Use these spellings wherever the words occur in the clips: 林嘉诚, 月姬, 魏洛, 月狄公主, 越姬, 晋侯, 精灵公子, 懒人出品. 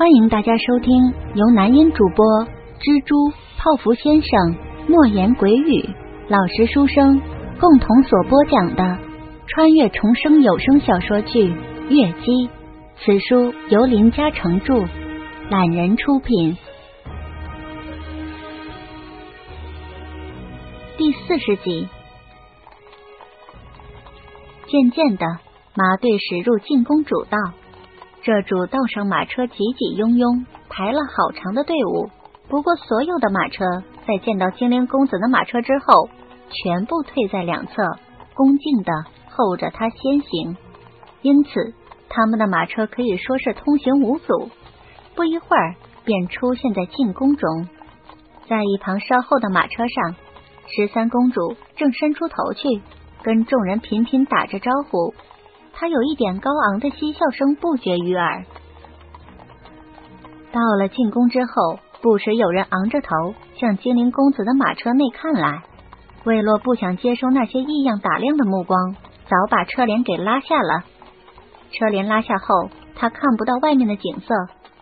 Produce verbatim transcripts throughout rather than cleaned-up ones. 欢迎大家收听由南音主播蜘蛛泡芙先生诺言鬼语老实书生共同所播讲的穿越重生有声小说剧《月姬》，此书由林嘉诚著，懒人出品。第四十集。渐渐的，马队驶入进宫主道。这主道上马车挤挤拥拥，排了好长的队伍。不过所有的马车在见到精灵公子的马车之后，全部退在两侧，恭敬地候着他先行。因此他们的马车可以说是通行无阻，不一会儿便出现在进宫中。在一旁稍后的马车上，十三公主正伸出头去跟众人频频打着招呼，他有一点高昂的嬉笑声不绝于耳。到了进宫之后，不时有人昂着头向精灵公子的马车内看来。魏洛不想接收那些异样打量的目光，早把车帘给拉下了。车帘拉下后，他看不到外面的景色，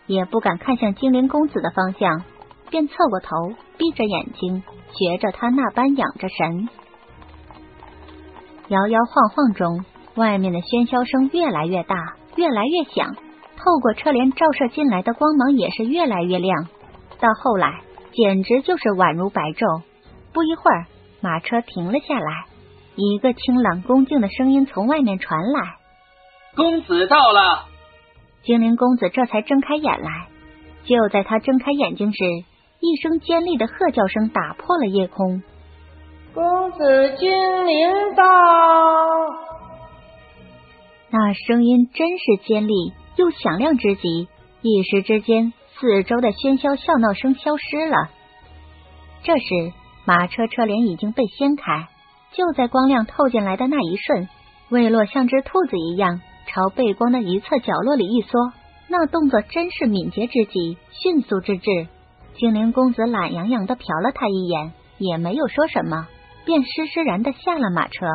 也不敢看向精灵公子的方向，便侧过头，闭着眼睛，觉着他那般仰着神。摇摇晃晃中，外面的喧嚣声越来越大，越来越响，透过车帘照射进来的光芒也是越来越亮，到后来简直就是宛如白昼。不一会儿，马车停了下来，一个清朗恭敬的声音从外面传来：“公子到了。”精灵公子这才睁开眼来。就在他睁开眼睛时，一声尖利的喝叫声打破了夜空：“公子精灵到！”那声音真是尖利又响亮之极，一时之间四周的喧嚣笑闹声消失了。这时马车车帘已经被掀开，就在光亮透进来的那一瞬，魏洛像只兔子一样朝背光的一侧角落里一缩，那动作真是敏捷之极，迅速之至。精灵公子懒洋洋地瞟了他一眼，也没有说什么，便施施然地下了马车。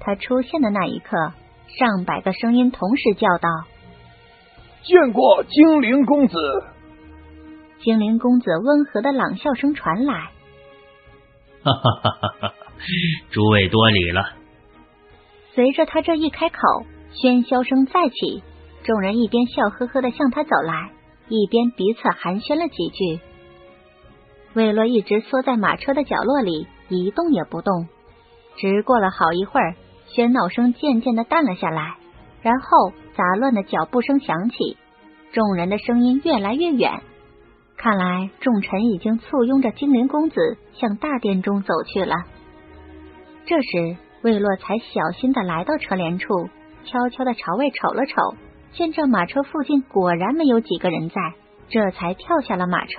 他出现的那一刻，上百个声音同时叫道：“见过精灵公子！”精灵公子温和的朗笑声传来：“哈哈哈哈，诸位多礼了。”随着他这一开口，喧嚣声再起，众人一边笑呵呵的向他走来，一边彼此寒暄了几句。魏洛一直缩在马车的角落里，一动也不动。直过了好一会儿，喧闹声渐渐的淡了下来，然后杂乱的脚步声响起，众人的声音越来越远。看来众臣已经簇拥着精灵公子向大殿中走去了。这时魏洛才小心的来到车帘处，悄悄的朝外瞅了瞅，见这马车附近果然没有几个人在，这才跳下了马车。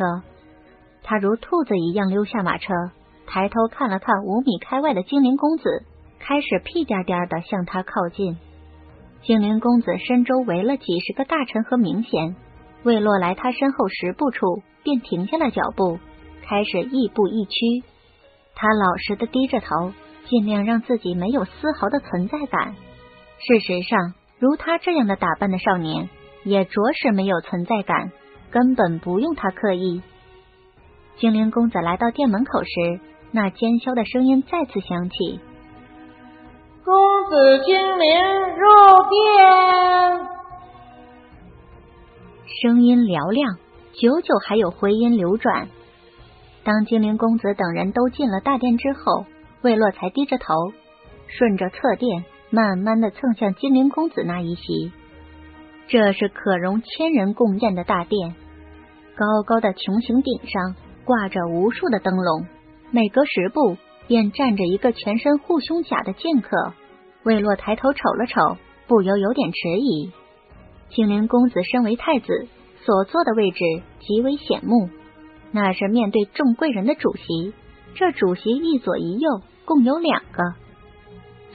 他如兔子一样溜下马车，抬头看了看五米开外的精灵公子，开始屁颠颠的向他靠近。精灵公子身周围了几十个大臣和名贤，魏洛来他身后十步处便停下了脚步，开始亦步亦趋。他老实的低着头，尽量让自己没有丝毫的存在感。事实上，如他这样的打扮的少年也着实没有存在感，根本不用他刻意。精灵公子来到店门口时，那尖嚣的声音再次响起：“公子精灵入殿。”声音嘹亮，久久还有回音流转。当精灵公子等人都进了大殿之后，魏洛才低着头，顺着侧殿慢慢的蹭向精灵公子那一席。这是可容千人共宴的大殿，高高的穹形顶上挂着无数的灯笼，每隔十步便站着一个全身护胸甲的剑客。魏洛抬头瞅了瞅，不由有点迟疑。精灵公子身为太子，所坐的位置极为显目，那是面对众贵人的主席。这主席一左一右共有两个，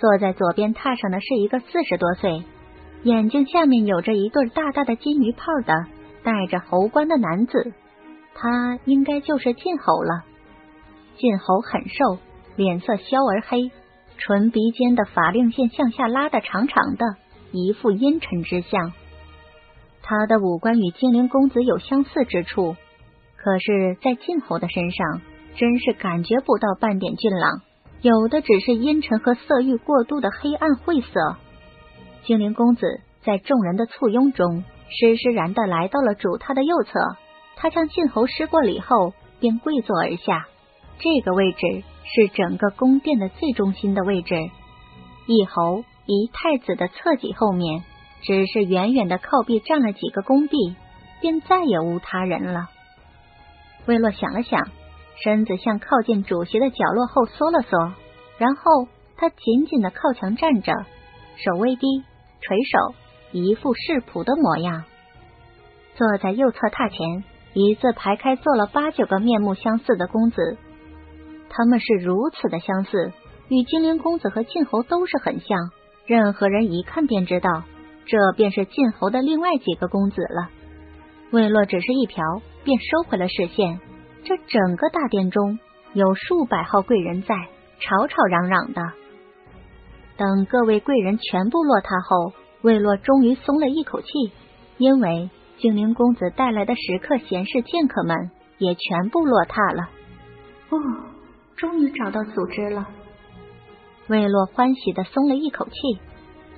坐在左边榻上的是一个四十多岁，眼睛下面有着一对大大的金鱼泡的戴着侯冠的男子，他应该就是晋侯了。晋侯很瘦，脸色消而黑，唇鼻间的法令线向下拉得长长的，一副阴沉之相。他的五官与精灵公子有相似之处，可是，在晋侯的身上，真是感觉不到半点俊朗，有的只是阴沉和色欲过度的黑暗晦涩。精灵公子在众人的簇拥中，施施然的来到了主他的右侧，他向晋侯施过礼后，便跪坐而下。这个位置是整个宫殿的最中心的位置，一侯一太子的侧脊后面，只是远远的靠壁站了几个宫婢，便再也无他人了。魏洛想了想，身子向靠近主席的角落后缩了缩，然后他紧紧的靠墙站着，手微低，垂手，一副世仆的模样。坐在右侧榻前，一字排开坐了八九个面目相似的公子，他们是如此的相似，与精灵公子和晋侯都是很像，任何人一看便知道这便是晋侯的另外几个公子了。魏洛只是一瞟便收回了视线，这整个大殿中有数百号贵人在吵吵嚷嚷的。等各位贵人全部落榻后，魏洛终于松了一口气，因为精灵公子带来的食客闲事剑客们也全部落榻了。哦，终于找到组织了。魏洛欢喜的松了一口气，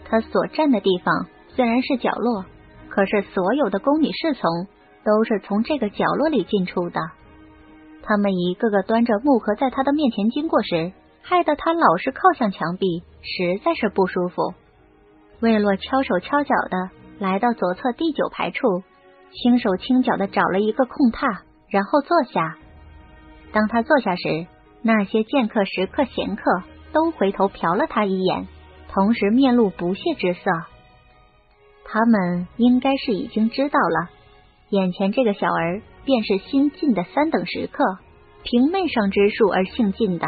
他所站的地方虽然是角落，可是所有的宫女侍从都是从这个角落里进出的，他们一个个端着木盒在他的面前经过时，害得他老是靠向墙壁，实在是不舒服。魏洛敲手敲脚的来到左侧第九排处，轻手轻脚的找了一个空榻，然后坐下。当他坐下时，那些剑客食客闲客都回头瞟了他一眼，同时面露不屑之色。他们应该是已经知道了，眼前这个小儿便是新晋的三等食客，凭媚上之术而姓晋的。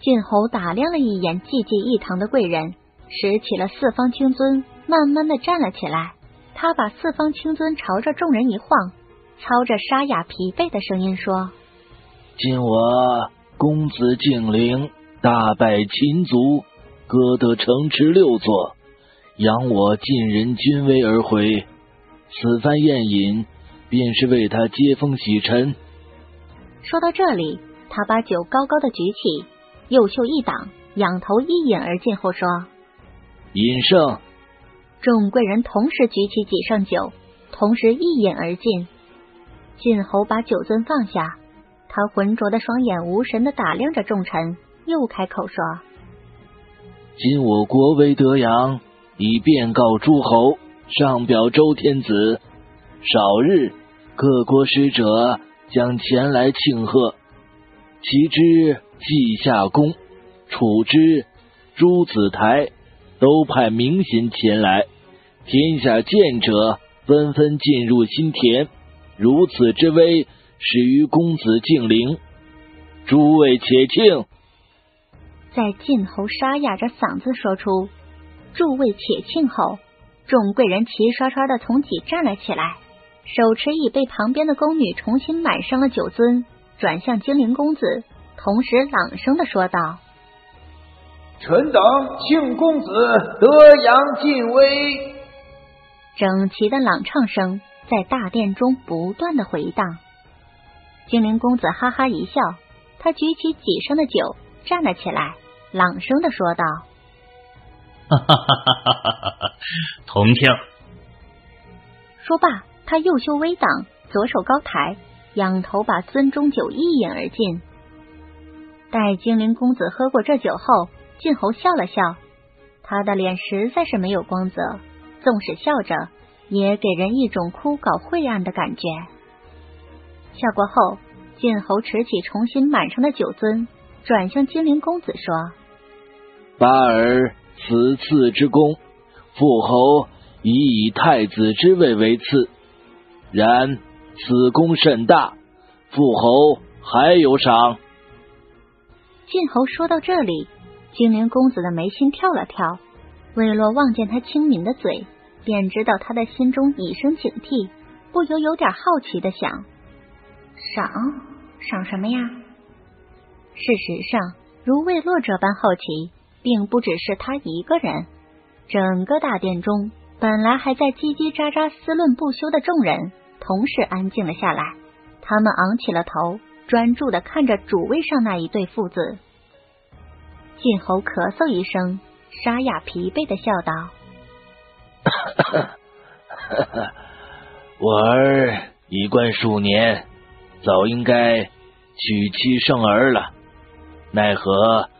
晋侯打量了一眼济济一堂的贵人，拾起了四方青尊，慢慢的站了起来。他把四方青尊朝着众人一晃，操着沙哑疲惫的声音说：今我公子景陵大败秦族，割得城池六座，扬我晋人军威而回，此番宴饮便是为他接风洗尘。说到这里，他把酒高高的举起，右袖一挡，仰头一饮而尽后说：饮胜。众贵人同时举起几上酒，同时一饮而尽。晋侯把酒樽放下，他浑浊的双眼无神的打量着众臣，又开口说：今我国威德扬，以便告诸侯，上表周天子，少日各国使者将前来庆贺，其之稷下公、楚之、诸子台都派明贤前来，天下谏者纷纷进入新田，如此之威始于公子敬陵，诸位且庆。在晋侯沙哑着嗓子说出诸位且庆后，众贵人齐刷刷的从几站了起来，手持椅被旁边的宫女重新满上了酒樽，转向精灵公子，同时朗声的说道：臣等庆公子德扬尽威。整齐的朗唱声在大殿中不断的回荡。精灵公子哈哈一笑，他举起几升的酒站了起来，朗声的说道：哈哈哈哈哈！同庆。说罢，他右袖微挡，左手高抬，仰头把樽中酒一饮而尽。待精灵公子喝过这酒后，晋侯笑了笑，他的脸实在是没有光泽，纵使笑着也给人一种枯槁晦暗的感觉。笑过后，晋侯持起重新满上的酒樽，转向精灵公子说：巴尔此次之功，父侯已以太子之位为次，然此功甚大，父侯还有赏。晋侯说到这里，精灵公子的眉心跳了跳，魏洛望见他轻抿的嘴，便知道他的心中已生警惕，不由有点好奇的想：赏？赏什么呀？事实上，如魏洛这般好奇并不只是他一个人，整个大殿中本来还在叽叽喳喳思论不休的众人，同时安静了下来。他们昂起了头，专注的看着主位上那一对父子。晋侯咳嗽一声，沙哑疲惫的笑道：“我儿已冠数年，早应该娶妻生儿了，奈何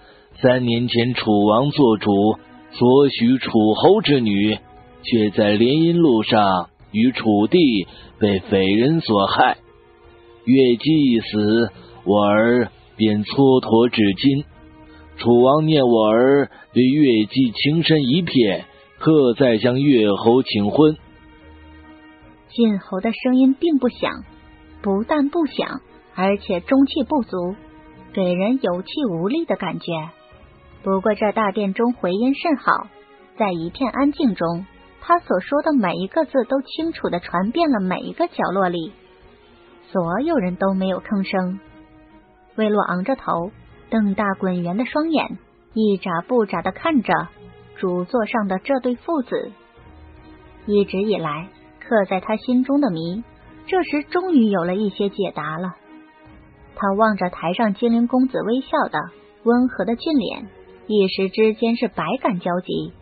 三年前楚王做主，所许楚侯之女，却在联姻路上与楚地被匪人所害。越姬一死，我儿便蹉跎至今。楚王念我儿对越姬情深一片，特再向越侯请婚。”晋侯的声音并不响，不但不响，而且中气不足，给人有气无力的感觉。不过这大殿中回音甚好，在一片安静中，他所说的每一个字都清楚地传遍了每一个角落里。所有人都没有吭声。魏洛昂着头，瞪大滚圆的双眼，一眨不眨地看着主座上的这对父子。一直以来刻在他心中的谜，这时终于有了一些解答了。他望着台上精灵公子微笑的温和的俊脸，一时之间是百感交集，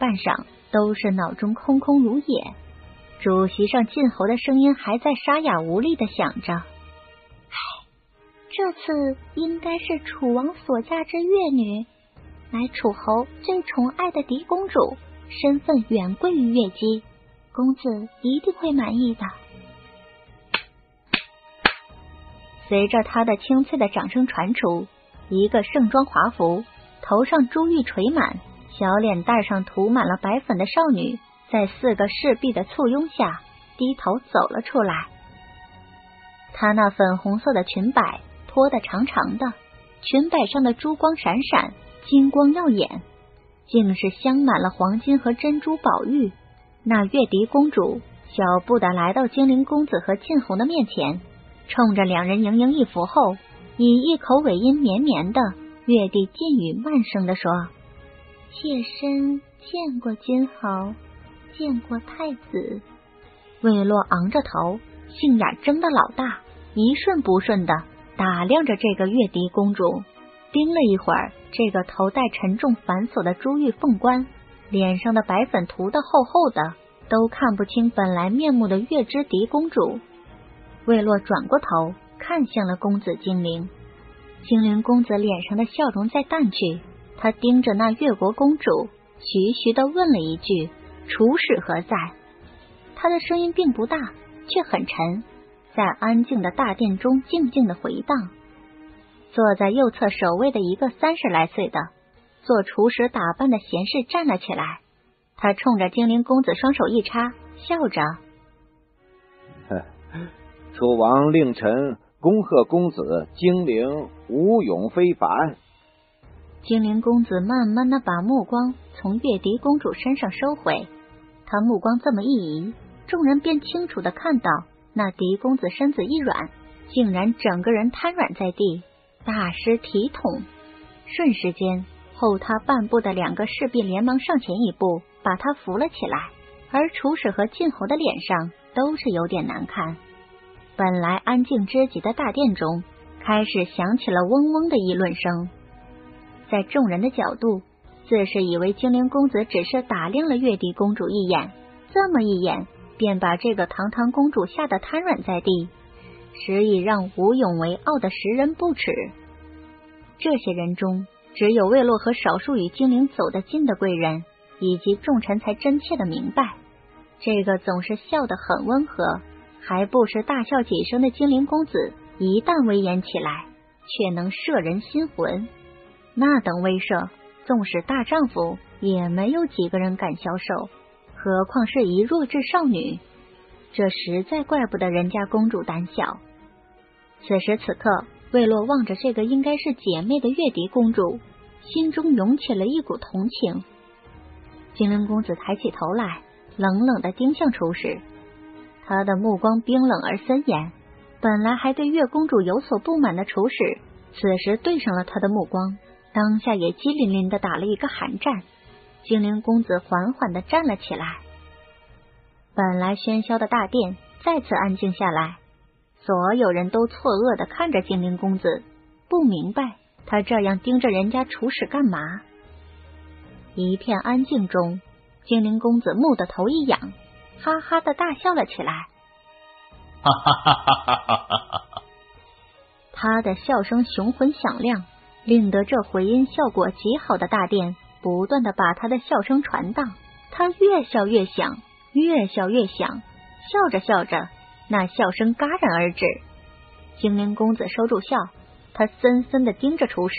半晌都是脑中空空如也。主席上晋侯的声音还在沙哑无力地响着：“唉，这次应该是楚王所嫁之越女，乃楚侯最宠爱的嫡公主，身份远贵于越姬，公子一定会满意的。”随着他的清脆的掌声传出，一个盛装华服、头上珠玉垂满、小脸蛋上涂满了白粉的少女，在四个侍婢的簇拥下低头走了出来。她那粉红色的裙摆拖得长长的，裙摆上的珠光闪闪，金光耀眼，竟是镶满了黄金和珍珠宝玉。那月狄公主小步的来到精灵公子和晋侯的面前，冲着两人盈盈一拂后，以一口尾音绵绵的越地晋语慢声地说：“妾身见过金侯，见过太子。”魏洛昂着头，杏眼睁得老大，一瞬不瞬的打量着这个越狄公主，盯了一会儿这个头戴沉重繁琐的珠玉凤冠，脸上的白粉涂得厚厚的，都看不清本来面目的月之狄公主。魏洛转过头看向了公子精灵，精灵公子脸上的笑容在淡去，他盯着那越国公主，徐徐地问了一句：“楚使何在？”他的声音并不大，却很沉，在安静的大殿中静静的回荡。坐在右侧首位的一个三十来岁的做厨师打扮的贤士站了起来，他冲着精灵公子双手一插，笑着：“楚王令臣恭贺公子精灵武勇非凡。”精灵公子慢慢的把目光从月狄公主身上收回，他目光这么一移，众人便清楚的看到那狄公子身子一软，竟然整个人瘫软在地，大失体统。瞬时间，后他半步的两个侍婢连忙上前一步把他扶了起来，而楚使和晋侯的脸上都是有点难看。本来安静之极的大殿中开始响起了嗡嗡的议论声。在众人的角度，自是以为精灵公子只是打量了月狄公主一眼，这么一眼便把这个堂堂公主吓得瘫软在地，实已让吴勇为傲的识人不齿。这些人中，只有魏洛和少数与精灵走得近的贵人以及众臣才真切的明白，这个总是笑得很温和，还不时大笑几声的精灵公子，一旦威严起来，却能摄人心魂。那等威慑，纵使大丈夫也没有几个人敢消受，何况是一弱智少女，这实在怪不得人家公主胆小。此时此刻，魏洛望着这个应该是姐妹的月狄公主，心中涌起了一股同情。精灵公子抬起头来，冷冷地盯向厨师，他的目光冰冷而森严，本来还对月公主有所不满的厨师，此时对上了他的目光，当下也激淋淋地打了一个寒战。精灵公子缓缓地站了起来，本来喧嚣的大殿再次安静下来，所有人都错愕地看着精灵公子，不明白他这样盯着人家厨师干嘛。一片安静中，精灵公子蓦地头一仰，哈哈地大笑了起来。哈哈哈哈哈哈！他的笑声雄浑响亮，令得这回音效果极好的大殿不断地把他的笑声传荡。他越笑越响，越笑越响，笑着笑着，那笑声戛然而止。精灵公子收住笑，他森森地盯着厨师，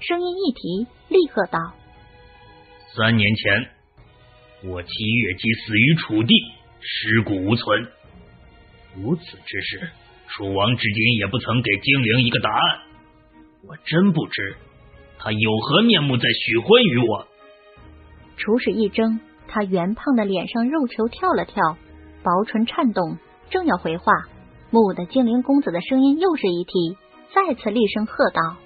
声音一提，立刻道：三年前我七月即死于楚地，尸骨无存。如此之事，楚王至今也不曾给精灵一个答案。我真不知他有何面目再许婚于我。厨师一怔，他圆胖的脸上肉球跳了跳，薄唇颤动，正要回话，木的精灵公子的声音又是一提，再次厉声喝道：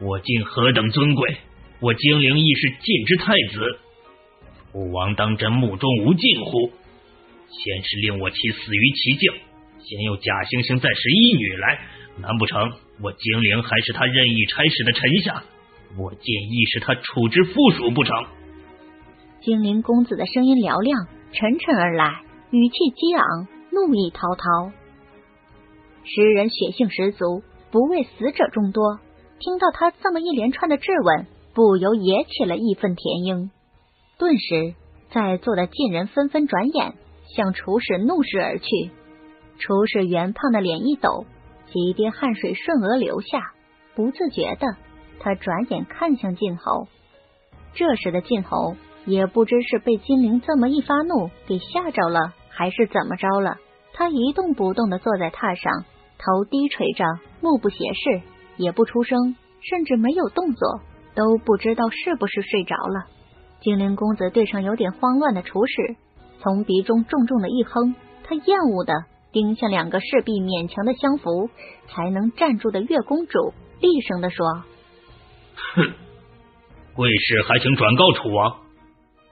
我竟何等尊贵，我精灵亦是晋之太子，楚王当真目中无尽乎？先是令我妻死于其境，先又假惺惺再拾一女来，难不成我精灵还是他任意差使的臣下？我竟亦是他处之附属不成？精灵公子的声音嘹亮，沉沉而来，语气激昂，怒意滔滔。诗人血性十足，不畏死者众多，听到他这么一连串的质问，不由也起了义愤填膺。顿时在座的近人纷纷转眼向厨师怒视而去。厨师圆胖的脸一抖，几滴汗水顺额流下，不自觉的他转眼看向晋侯。这时的晋侯也不知是被金灵这么一发怒给吓着了，还是怎么着了，他一动不动的坐在榻上，头低垂着，目不斜视，也不出声，甚至没有动作，都不知道是不是睡着了。精灵公子对上有点慌乱的厨师，从鼻中重重的一哼，他厌恶的盯向两个势必勉强的相扶才能站住的月公主，厉声的说：哼，贵氏还请转告楚王，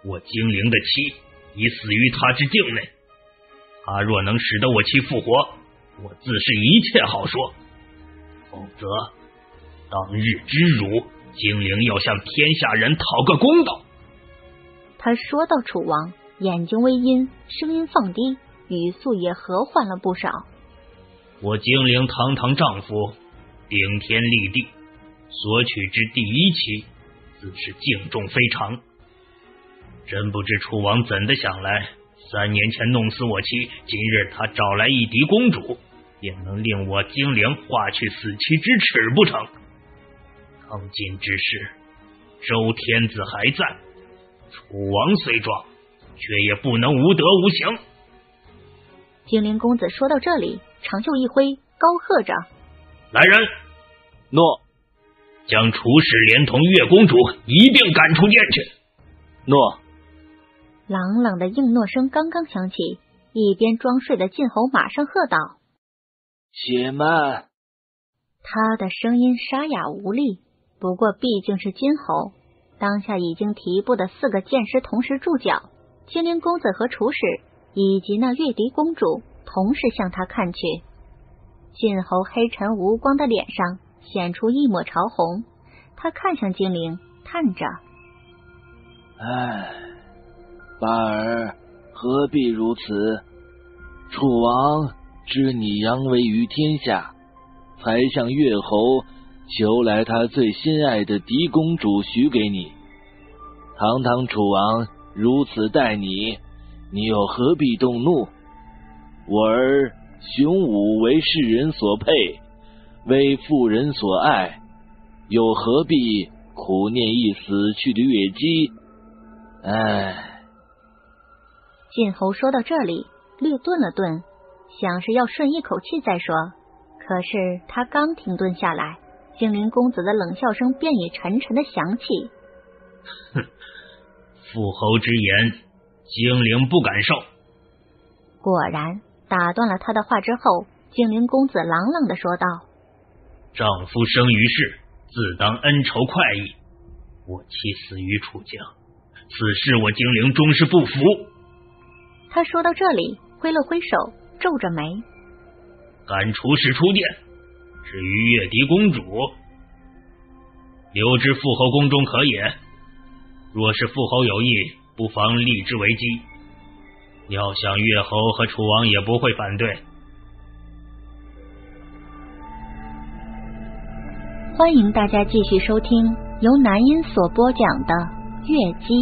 我精灵的妻已死于他之境内，他若能使得我妻复活，我自是一切好说，否则当日之辱，精灵要向天下人讨个公道。他说到楚王，眼睛微阴，声音放低，语速也和缓了不少。我精灵堂堂丈夫，顶天立地，所取之第一期，自是敬重非常。真不知楚王怎的想来，三年前弄死我妻，今日他找来一嫡公主，也能令我精灵化去死期之耻不成？当今之事，周天子还在，楚王虽壮，却也不能无德无行。精灵公子说到这里，长袖一挥，高喝着：来人，诺！将厨师连同月公主一并赶出殿去。诺！朗朗的应诺声刚刚响起，一边装睡的晋侯马上喝道：且慢！他的声音沙哑无力，不过毕竟是金侯，当下已经提步的四个剑师同时驻脚，精灵公子和厨师以及那月狄公主同时向他看去。晋侯黑沉无光的脸上显出一抹潮红，他看向精灵，叹着：唉，巴尔何必如此？楚王知你扬威于天下，才向越侯求来他最心爱的狄公主许给你，堂堂楚王如此待你，你又何必动怒？我儿雄武为世人所佩，为妇人所爱，又何必苦念一死去的月姬？唉。晋侯说到这里，略顿了顿，想是要顺一口气再说，可是他刚停顿下来，精灵公子的冷笑声便已沉沉的响起：哼，父侯之言，精灵不敢受。果然打断了他的话之后，精灵公子朗朗的说道：丈夫生于世，自当恩仇快意，我妻死于楚境，此事我精灵终是不服。他说到这里，挥了挥手，皱着眉：“赶出使出殿，至于月狄公主，留之父侯宫中可也。若是父侯有意，不妨立之为基。要想月侯和楚王也不会反对。”欢迎大家继续收听由南音所播讲的《月姬》。